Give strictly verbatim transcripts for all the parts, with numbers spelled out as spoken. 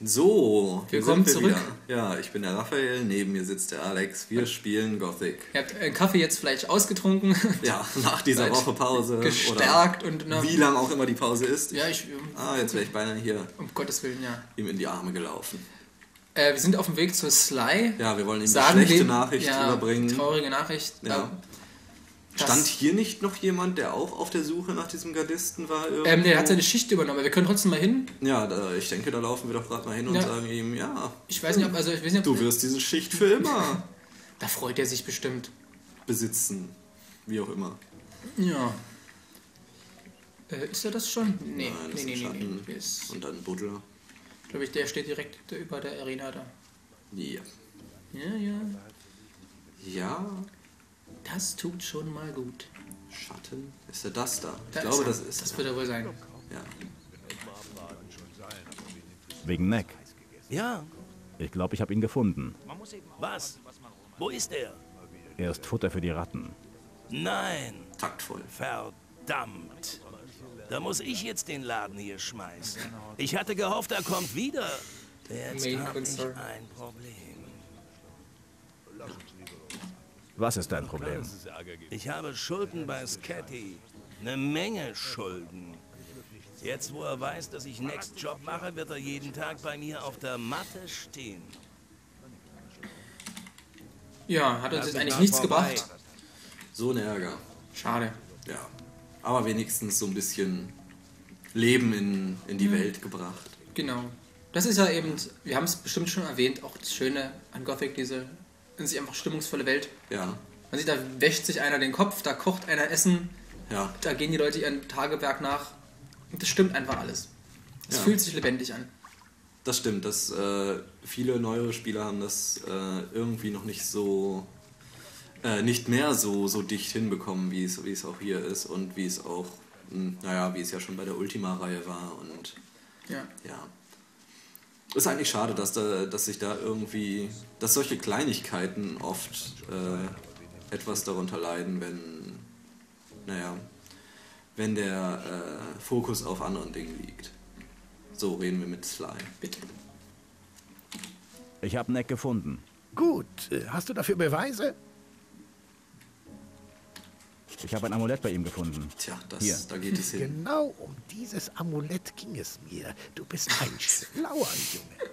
So, willkommen wir zurück. Wieder. Ja, ich bin der Raphael, neben mir sitzt der Alex. Wir spielen Gothic. Ihr habt äh, Kaffee jetzt vielleicht ausgetrunken. Ja, nach dieser Woche Pause. Gestärkt oder und... Ne, wie lang auch immer die Pause ist. Ja, ich... Ah, jetzt wäre ich beinahe hier... Um Gottes Willen, ja. ...ihm in die Arme gelaufen. Äh, wir sind auf dem Weg zur Sly. Ja, wir wollen ihm Sagen eine schlechte dem, Nachricht ja, überbringen. Traurige Nachricht. Ja. Stand hier nicht noch jemand, der auch auf der Suche nach diesem Gardisten war? Ähm, der hat seine Schicht übernommen, wir können trotzdem mal hin. Ja, da, ich denke, da laufen wir doch gerade mal hin und ja. sagen ihm, ja. Ich weiß nicht, ob... Also ich weiß nicht, ob du wirst diese Schicht für immer. Da freut er sich bestimmt. Besitzen. Wie auch immer. Ja. Äh, ist er das schon? Nee, Nein, das nee, nee, nee, nee. Yes. Und dann Buddler. Glaube ich, der steht direkt über der Arena da. Ja. Ja, ja. Ja. Das tut schon mal gut. Schatten? Ist ja das da? Ich da glaube, ist das ist das. Das wird er wohl sein. Ja. Wegen Neg. Ja. Ich glaube, ich habe ihn gefunden. Was? Wo ist er? Er ist Futter für die Ratten. Nein. Taktvoll. Verdammt. Da muss ich jetzt den Laden hier schmeißen. Ich hatte gehofft, er kommt wieder. Jetzt habe ich ein Problem. Was ist dein Problem? Ich habe Schulden bei Scatty. Eine Menge Schulden. Jetzt, wo er weiß, dass ich Next Job mache, wird er jeden Tag bei mir auf der Matte stehen. Ja, hat uns jetzt eigentlich nichts gebracht. So ein Ärger. Schade. Ja, aber wenigstens so ein bisschen Leben in, in die hm. Welt gebracht. Genau. Das ist ja eben, wir haben es bestimmt schon erwähnt, auch das Schöne an Gothic, diese... Das ist einfach stimmungsvolle Welt. Ja. Man sieht, da wäscht sich einer den Kopf, da kocht einer Essen, ja. Da gehen die Leute ihren Tagewerk nach. Das stimmt einfach alles. Es ja. fühlt sich lebendig an. Das stimmt, dass äh, viele neuere Spieler haben das äh, irgendwie noch nicht so, äh, nicht mehr so, so dicht hinbekommen, wie es, wie es auch hier ist und wie es auch, mh, naja, wie es ja schon bei der Ultima-Reihe war. Und ja. ja. Ist eigentlich schade, dass da, dass sich da irgendwie, dass solche Kleinigkeiten oft äh, etwas darunter leiden, wenn, naja, wenn der äh, Fokus auf anderen Dingen liegt. So reden wir mit Sly. Bitte. Ich habe Neg gefunden. Gut, hast du dafür Beweise? Ich habe ein Amulett bei ihm gefunden. Tja, das, Hier. da geht es hin. Genau um dieses Amulett ging es mir. Du bist ein schlauer Junge.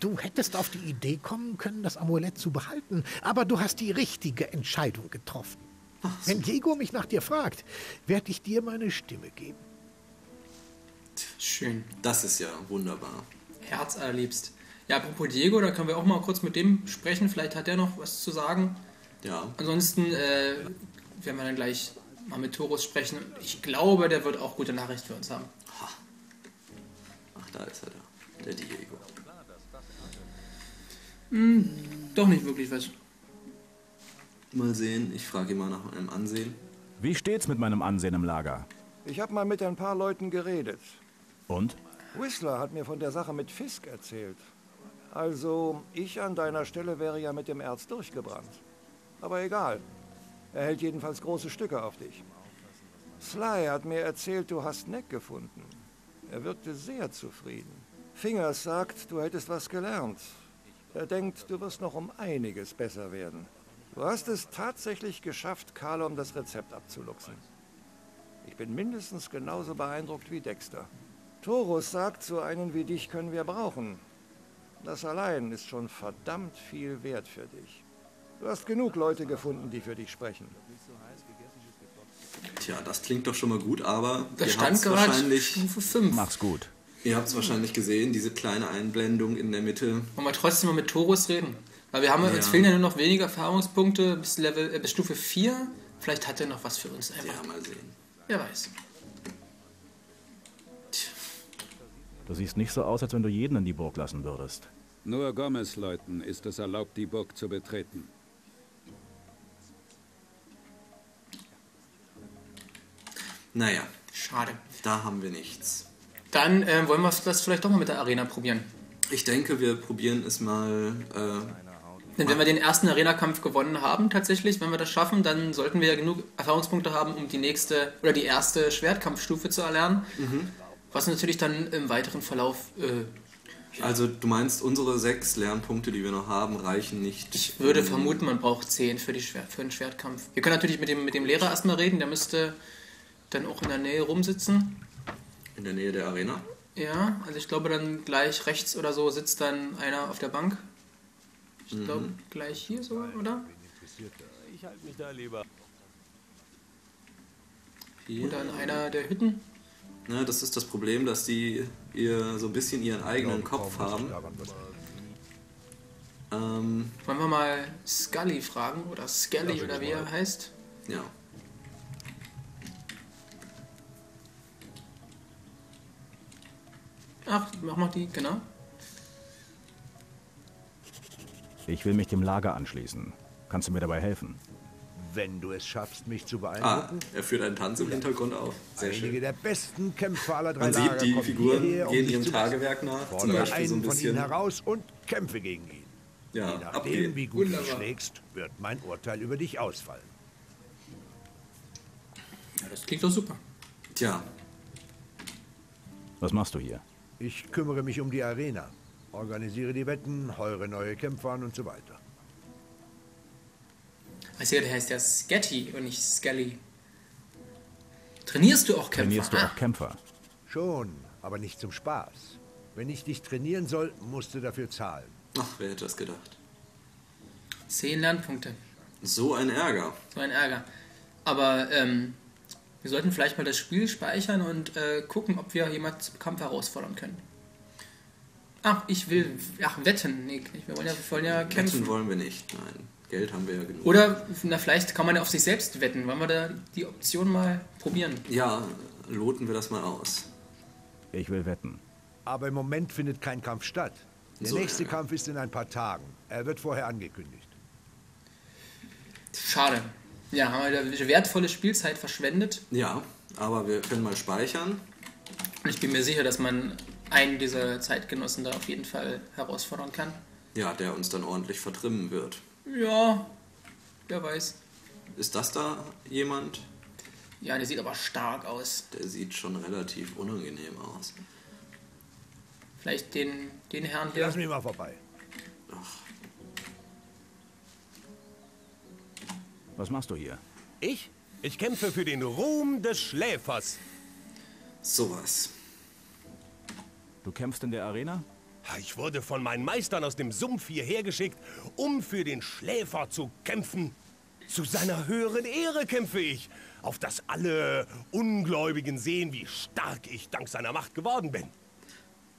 Du hättest auf die Idee kommen können, das Amulett zu behalten, aber du hast die richtige Entscheidung getroffen. So. Wenn Diego mich nach dir fragt, werde ich dir meine Stimme geben. Schön. Das ist ja wunderbar. Herzallerliebst. Ja, apropos Diego, da können wir auch mal kurz mit dem sprechen. Vielleicht hat er noch was zu sagen. Ja. Ansonsten, äh... Ja. Wenn wir dann gleich mal mit Torus sprechen. Ich glaube, der wird auch gute Nachricht für uns haben. Ach, da ist er da. Der Diego. Hm, doch nicht wirklich was. Mal sehen. Ich frage ihn mal nach meinem Ansehen. Wie steht's mit meinem Ansehen im Lager? Ich habe mal mit ein paar Leuten geredet. Und? Whistler hat mir von der Sache mit Fisk erzählt. Also, ich an deiner Stelle wäre ja mit dem Erz durchgebrannt. Aber egal. Er hält jedenfalls große Stücke auf dich. Sly hat mir erzählt, du hast Neg gefunden. Er wirkte sehr zufrieden. Fingers sagt, du hättest was gelernt. Er denkt, du wirst noch um einiges besser werden. Du hast es tatsächlich geschafft, Kalom das Rezept abzuluxen. Ich bin mindestens genauso beeindruckt wie Dexter. Torus sagt, so einen wie dich können wir brauchen. Das allein ist schon verdammt viel wert für dich. Du hast genug Leute gefunden, die für dich sprechen. Tja, das klingt doch schon mal gut, aber das ihr habt es wahrscheinlich... Stufe fünf. Mach's gut. Ihr habt es wahrscheinlich gesehen, diese kleine Einblendung in der Mitte. Wollen wir trotzdem mal mit Torus reden? Weil wir haben ja. uns fehlen ja nur noch wenige Erfahrungspunkte bis, Level, äh, bis Stufe vier. Vielleicht hat er noch was für uns einfach. Ja, mal sehen. Wer weiß. Tja. Du siehst nicht so aus, als wenn du jeden in die Burg lassen würdest. Nur Gomez-Leuten ist es erlaubt, die Burg zu betreten. Naja, schade. Da haben wir nichts. Dann äh, wollen wir das vielleicht doch mal mit der Arena probieren. Ich denke, wir probieren es mal... Äh, Denn wenn wir den ersten Arena-Kampf gewonnen haben, tatsächlich, wenn wir das schaffen, dann sollten wir ja genug Erfahrungspunkte haben, um die nächste oder die erste Schwertkampfstufe zu erlernen. Mhm. Was natürlich dann im weiteren Verlauf äh, Also du meinst, unsere sechs Lernpunkte, die wir noch haben, reichen nicht? Ich würde vermuten, man braucht zehn für, die Schwert, für den Schwertkampf. Wir können natürlich mit dem, mit dem Lehrer erstmal reden, der müsste dann auch in der Nähe rumsitzen. In der Nähe der Arena? Ja, also ich glaube dann gleich rechts oder so sitzt dann einer auf der Bank. Ich mhm. glaube gleich hier so, oder? Ich halte mich da lieber. Hier. Oder in einer der Hütten. Ne, das ist das Problem, dass die ihr so ein bisschen ihren eigenen Kopf haben. Ähm, Wollen wir mal Scully fragen oder Scully oder wie er heißt? Ja. Ach, mach mal die, genau. Ich will mich dem Lager anschließen. Kannst du mir dabei helfen? Wenn du es schaffst, mich zu beeindrucken. Ah, er führt einen Tanz im Hintergrund auf. Sehr Einige schön. Der besten Kämpfer aller drei Man Lager sieht, die Figuren hierher, um gehen ihrem Tagewerk nach. Zum Beispiel so ein bisschen. Von ihnen heraus und kämpfe gegen ihn. Ja, je nachdem, abgehen. Wie gut Wunderbar. Du schlägst, wird mein Urteil über dich ausfallen. Ja, das klingt doch super. Tja. Was machst du hier? Ich kümmere mich um die Arena. Organisiere die Wetten, heure neue Kämpfer an und so weiter. Also der heißt ja Scatty und nicht Scully. Trainierst du auch Kämpfer? Trainierst du ah. auch Kämpfer? Schon, aber nicht zum Spaß. Wenn ich dich trainieren soll, musst du dafür zahlen. Ach, wer hätte das gedacht? Zehn Lernpunkte. So ein Ärger. So ein Ärger. Aber ähm, wir sollten vielleicht mal das Spiel speichern und äh, gucken, ob wir jemanden zum Kampf herausfordern können. Ach, ich will... Ach, wetten. Nee, wir wollen ja, wir wollen ja kämpfen. Wetten wollen wir nicht, nein. Geld haben wir ja genug. Oder, na vielleicht kann man ja auf sich selbst wetten. Wollen wir da die Option mal probieren? Ja, loten wir das mal aus. Ich will wetten. Aber im Moment findet kein Kampf statt. Der so, nächste ja. Kampf ist in ein paar Tagen. Er wird vorher angekündigt. Schade. Ja, haben wir wieder wertvolle Spielzeit verschwendet. Ja, aber wir können mal speichern. Ich bin mir sicher, dass man einen dieser Zeitgenossen da auf jeden Fall herausfordern kann. Ja, der uns dann ordentlich vertrimmen wird. Ja, wer weiß. Ist das da jemand? Ja, der sieht aber stark aus. Der sieht schon relativ unangenehm aus. Vielleicht den, den Herrn hier. Lass mich mal vorbei. Ach. Was machst du hier? Ich? Ich kämpfe für den Ruhm des Schläfers. Sowas. Du kämpfst in der Arena? Ich wurde von meinen Meistern aus dem Sumpf hierher geschickt, um für den Schläfer zu kämpfen. Zu seiner höheren Ehre kämpfe ich, auf dass alle Ungläubigen sehen, wie stark ich dank seiner Macht geworden bin.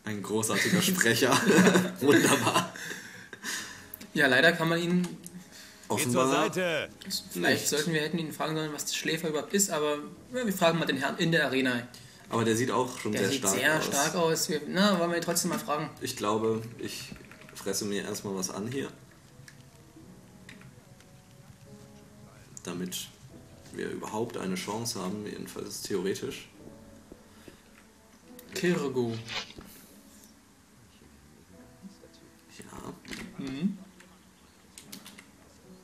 Ein großartiger Sprecher. Wunderbar. Ja, leider kann man ihn... Offenbar. Seite. Vielleicht Nicht. sollten wir hätten ihn fragen sollen, was der Schläfer überhaupt ist, aber ja, wir fragen mal den Herrn in der Arena. Aber der sieht auch schon der sehr, sieht stark sehr stark aus. Der sieht sehr stark aus. Na, wollen wir ihn trotzdem mal fragen? Ich glaube, ich fresse mir erstmal was an hier. Damit wir überhaupt eine Chance haben, jedenfalls theoretisch. Kirgo. Ja. Mhm.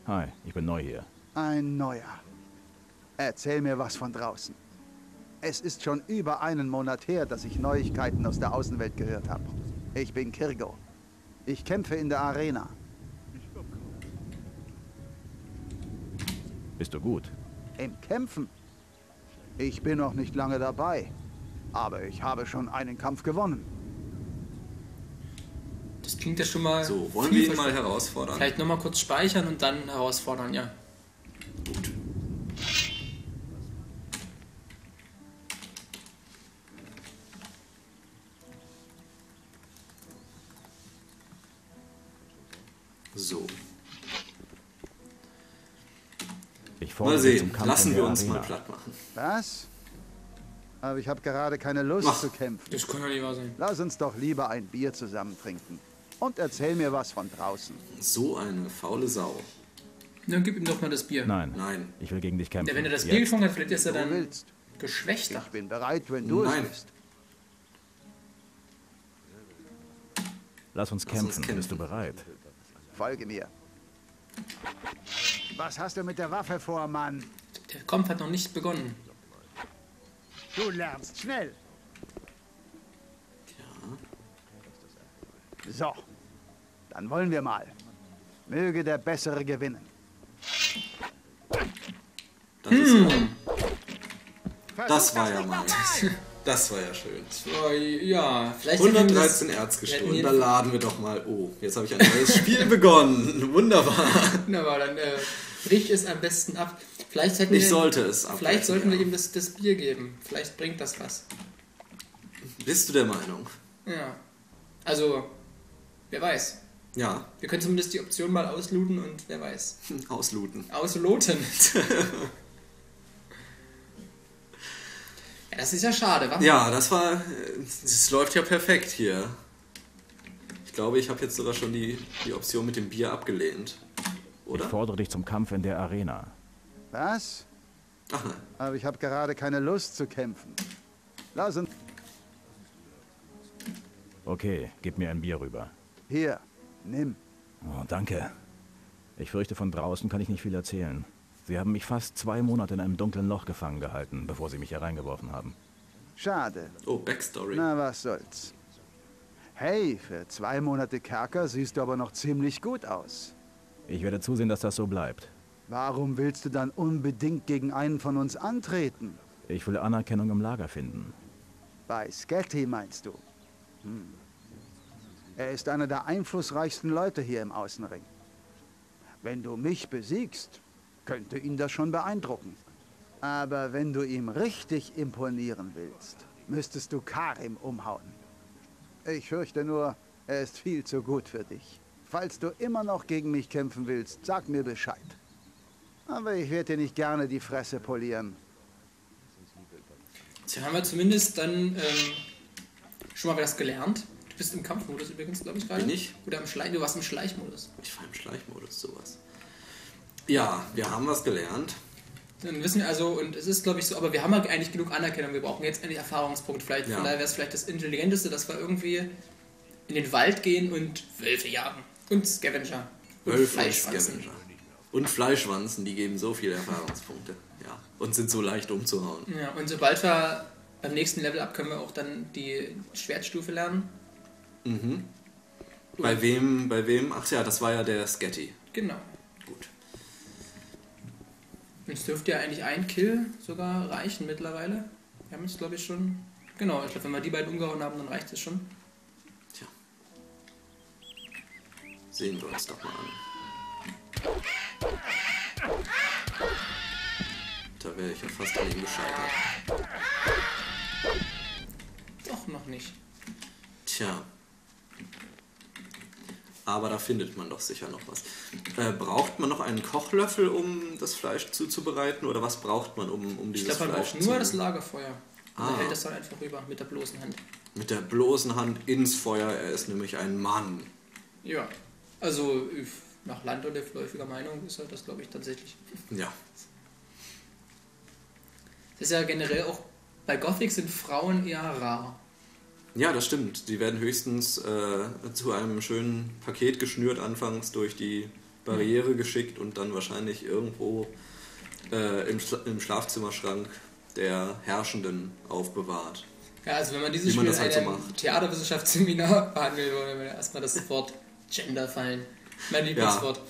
Hi, ich bin neu hier. Ein Neuer. Erzähl mir was von draußen. Es ist schon über einen Monat her, dass ich Neuigkeiten aus der Außenwelt gehört habe. Ich bin Kirgo. Ich kämpfe in der Arena. Bist du gut? Im Kämpfen? Ich bin noch nicht lange dabei, aber ich habe schon einen Kampf gewonnen. Das klingt ja schon mal... So, wollen wir ihn mal herausfordern? Vielleicht nochmal kurz speichern und dann herausfordern, ja. Gut. So. Ich mal sehen, lassen wir uns Arena. mal platt machen. Was? Aber ich habe gerade keine Lust Ach, zu kämpfen. Das kann ja nicht wahr sein. Lass uns doch lieber ein Bier zusammen trinken. Und erzähl mir was von draußen. So eine faule Sau. Dann gib ihm doch mal das Bier. Nein, nein. Ich will gegen dich kämpfen. Ja, wenn er das Bier Jetzt. gefunden hat, vielleicht ist er dann willst. geschwächter. Ich bin bereit, wenn du nein. es bist. Lass uns kämpfen. Lass uns kämpfen. Bist du bereit? Folge mir. Was hast du mit der Waffe vor, Mann? Der Kampf hat noch nicht begonnen. Du lernst schnell. Ja. So, dann wollen wir mal. Möge der Bessere gewinnen. Das, hm. ja, das war ja mal. Das war ja schön. Oh, ja, vielleicht hundertdreizehn Erzgestunden. Da laden wir doch mal. Oh, jetzt habe ich ein neues Spiel begonnen. Wunderbar. Wunderbar, dann äh, brich es am besten ab. Vielleicht hätten ich wir, sollte es abbrechen. Vielleicht sollten ja. wir ihm das, das Bier geben. Vielleicht bringt das was. Bist du der Meinung? Ja. Also, wer weiß. Ja. Wir können zumindest die Option mal auslooten und wer weiß. Auslooten. Ausloten. Ja, das ist ja schade, wa? Ja, das war... Das läuft ja perfekt hier. Ich glaube, ich habe jetzt sogar schon die, die Option mit dem Bier abgelehnt. Oder? Ich fordere dich zum Kampf in der Arena. Was? Ach nein. Aber ich habe gerade keine Lust zu kämpfen. Lass uns... Okay, gib mir ein Bier rüber. Hier, nimm. Oh, danke. Ich fürchte, von draußen kann ich nicht viel erzählen. Sie haben mich fast zwei Monate in einem dunklen Loch gefangen gehalten, bevor sie mich hier reingeworfen haben. Schade. Oh, Backstory. Na, was soll's. Hey, für zwei Monate Kerker siehst du aber noch ziemlich gut aus. Ich werde zusehen, dass das so bleibt. Warum willst du dann unbedingt gegen einen von uns antreten? Ich will Anerkennung im Lager finden. Bei Scatty meinst du? Hm. Er ist einer der einflussreichsten Leute hier im Außenring. Wenn du mich besiegst, könnte ihn das schon beeindrucken. Aber wenn du ihm richtig imponieren willst, müsstest du Karim umhauen. Ich fürchte nur, er ist viel zu gut für dich. Falls du immer noch gegen mich kämpfen willst, sag mir Bescheid. Aber ich werde dir nicht gerne die Fresse polieren. Tja, haben wir zumindest dann... Ähm Schon mal das gelernt. Du bist im Kampfmodus übrigens, glaube ich, gerade. Bin ich? Oder im Schleich, du warst im Schleichmodus. Ich war im Schleichmodus, sowas. Ja, wir haben was gelernt. Dann wissen wir also, und es ist, glaube ich, so, aber wir haben eigentlich genug Anerkennung. Wir brauchen jetzt einen Erfahrungspunkt. Vielleicht, ja. Von daher wäre es vielleicht das Intelligenteste, dass wir irgendwie in den Wald gehen und Wölfe jagen. Und Scavenger. Und Wölfe Fleischschwanzen. Und Scavenger. Und Fleischschwanzen, die geben so viele Erfahrungspunkte. Ja. Und sind so leicht umzuhauen. Ja, und sobald wir... Beim nächsten Level Up können wir auch dann die Schwertstufe lernen. Mhm. Gut. Bei wem, bei wem? Ach ja, das war ja der Scatty. Genau. Gut. Jetzt dürfte ja eigentlich ein Kill sogar reichen mittlerweile. Wir haben es, glaube ich, schon... Genau, ich glaube, wenn wir die beiden umgehauen haben, dann reicht es schon. Tja. Sehen wir uns doch mal an. Da wäre ich ja fast an ihm gescheitert. Doch, noch nicht. Tja. Aber da findet man doch sicher noch was. Äh, braucht man noch einen Kochlöffel, um das Fleisch zuzubereiten? Oder was braucht man, um, um dieses Fleisch zu... Ich glaube, man braucht nur das Lagerfeuer. Ah. Man hält das dann einfach rüber, mit der bloßen Hand. Mit der bloßen Hand ins Feuer. Er ist nämlich ein Mann. Ja. Also, nach Land- oder läufiger Meinung ist er das, glaube ich, tatsächlich. Ja. Das ist ja generell auch... Bei Gothic sind Frauen eher rar. Ja, das stimmt. Die werden höchstens äh, zu einem schönen Paket geschnürt, anfangs durch die Barriere mhm. geschickt und dann wahrscheinlich irgendwo äh, im, Schla im Schlafzimmerschrank der Herrschenden aufbewahrt. Ja, also wenn man dieses Wie Spiel in halt einem so Theaterwissenschaftsseminar behandeln würde, würde erstmal das Wort Gender fallen. Mein Lieblingswort. Ja.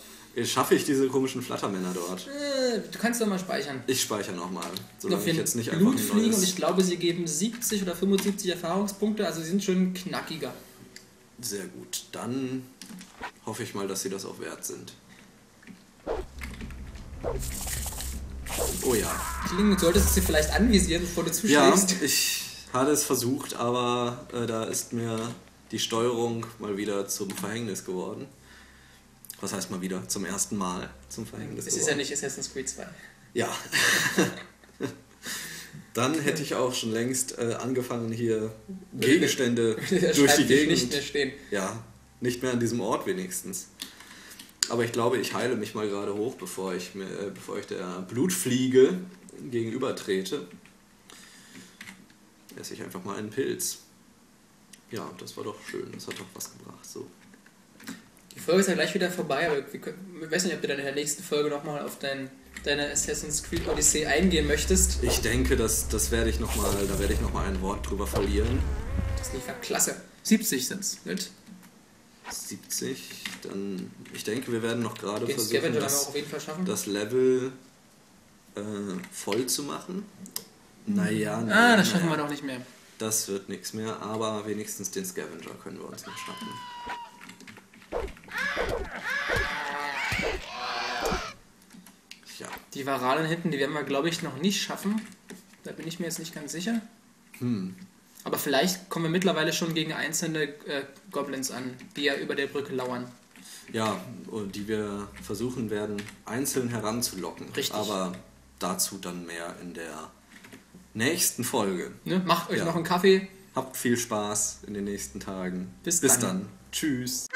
Schaffe ich diese komischen Flattermänner dort? Du kannst doch mal speichern. Ich speichere nochmal, solange ich jetzt nicht einfach ein neues... Und ich glaube, sie geben siebzig oder fünfundsiebzig Erfahrungspunkte, also sie sind schon knackiger. Sehr gut, dann hoffe ich mal, dass sie das auch wert sind. Oh ja. Klingt, solltest du sie vielleicht anvisieren, bevor du zuschlägst. Ja, ich hatte es versucht, aber äh, da ist mir die Steuerung mal wieder zum Verhängnis geworden. Was heißt mal wieder? Zum ersten Mal zum Verhängnis. Es ist ja nicht Assassin's Creed zwei. Ja. Dann hätte ich auch schon längst äh, angefangen, hier Gegenstände durch die Gegend. Nicht mehr stehen. Ja, nicht mehr an diesem Ort wenigstens. Aber ich glaube, ich heile mich mal gerade hoch, bevor ich, mir, äh, bevor ich der Blutfliege gegenüber trete. Esse ich einfach mal einen Pilz. Ja, das war doch schön. Das hat doch was gebracht. So. Die Folge ist ja gleich wieder vorbei, aber ich weiß nicht, ob du dann in der nächsten Folge nochmal auf dein, deine Assassin's Creed Odyssey eingehen möchtest. Ich denke, das, das werde ich noch mal, da werde ich nochmal ein Wort drüber verlieren. Das lief ja klasse. siebzig sind's, nicht? siebzig. Dann, ich denke, wir werden noch gerade Den versuchen, das, auf jeden Fall das Level äh, voll zu machen. Naja, nee, ah, das schaffen naja. wir doch nicht mehr. Das wird nichts mehr, aber wenigstens den Scavenger können wir uns noch schnappen. Ja. Die Varalen hinten, die werden wir, glaube ich, noch nicht schaffen. Da bin ich mir jetzt nicht ganz sicher. Hm. Aber vielleicht kommen wir mittlerweile schon gegen einzelne äh, Goblins an, die ja über der Brücke lauern. Ja, die wir versuchen werden, einzeln heranzulocken. Richtig. Aber dazu dann mehr in der nächsten Folge. Ne? Macht euch ja. noch einen Kaffee. Habt viel Spaß in den nächsten Tagen. Bis, Bis dann. dann. Tschüss.